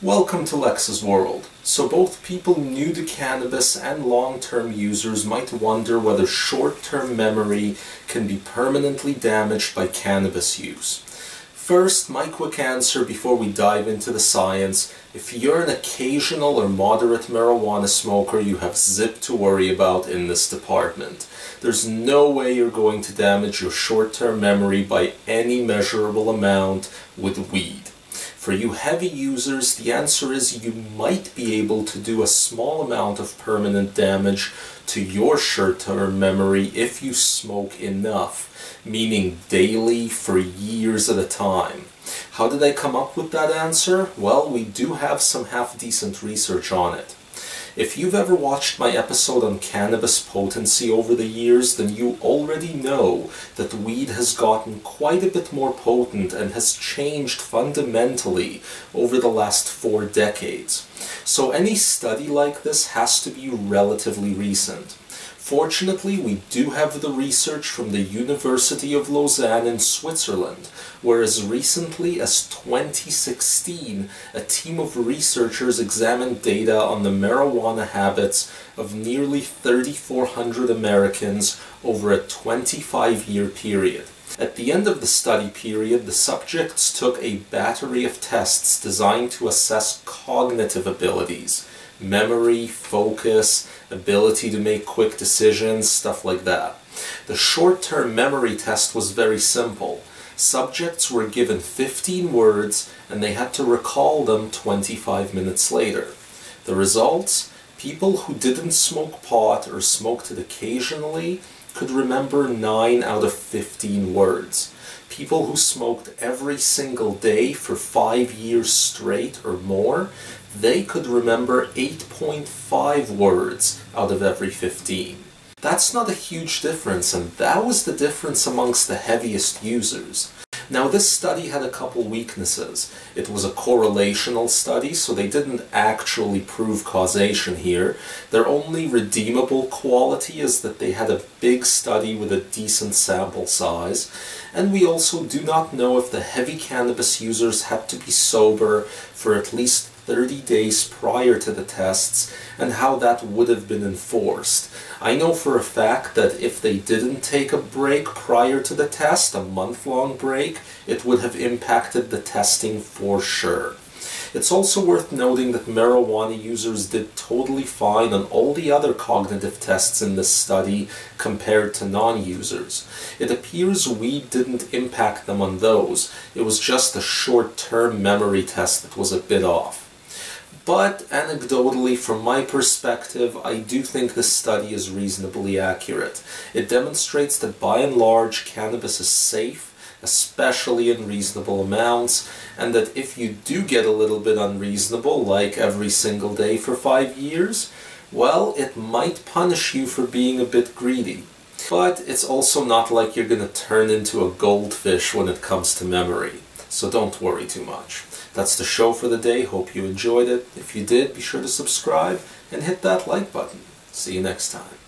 Welcome to Lex's World. So both people new to cannabis and long-term users might wonder whether short-term memory can be permanently damaged by cannabis use. First, my quick answer before we dive into the science: if you're an occasional or moderate marijuana smoker, you have zip to worry about in this department. There's no way you're going to damage your short-term memory by any measurable amount with weed. For you heavy users, the answer is you might be able to do a small amount of permanent damage to your short-term memory if you smoke enough, meaning daily for years at a time. How did I come up with that answer? Well, we do have some half-decent research on it. If you've ever watched my episode on cannabis potency over the years, then you already know that weed has gotten quite a bit more potent and has changed fundamentally over the last 4 decades. So any study like this has to be relatively recent. Fortunately, we do have the research from the University of Lausanne in Switzerland, where as recently as 2016, a team of researchers examined data on the marijuana habits of nearly 3,400 Americans over a 25-year period. At the end of the study period, the subjects took a battery of tests designed to assess cognitive abilities: memory, focus, ability to make quick decisions, stuff like that. The short-term memory test was very simple. Subjects were given 15 words and they had to recall them 25 minutes later. The results? People who didn't smoke pot or smoked it occasionally could remember 9 out of 15 words. People who smoked every single day for 5 years straight or more, they could remember 8.5 words out of every 15. That's not a huge difference, and that was the difference amongst the heaviest users. Now, this study had a couple weaknesses. It was a correlational study, so they didn't actually prove causation here. Their only redeemable quality is that they had a big study with a decent sample size, and we also do not know if the heavy cannabis users had to be sober for at least 30 days prior to the tests, and how that would have been enforced. I know for a fact that if they didn't take a break prior to the test, a month-long break, it would have impacted the testing for sure. It's also worth noting that marijuana users did totally fine on all the other cognitive tests in this study compared to non-users. It appears weed didn't impact them on those. It was just the short-term memory test that was a bit off. But anecdotally, from my perspective, I do think this study is reasonably accurate. It demonstrates that by and large, cannabis is safe, especially in reasonable amounts, and that if you do get a little bit unreasonable, like every single day for 5 years, well, it might punish you for being a bit greedy. But it's also not like you're going to turn into a goldfish when it comes to memory. So don't worry too much. That's the show for the day. Hope you enjoyed it. If you did, be sure to subscribe and hit that like button. See you next time.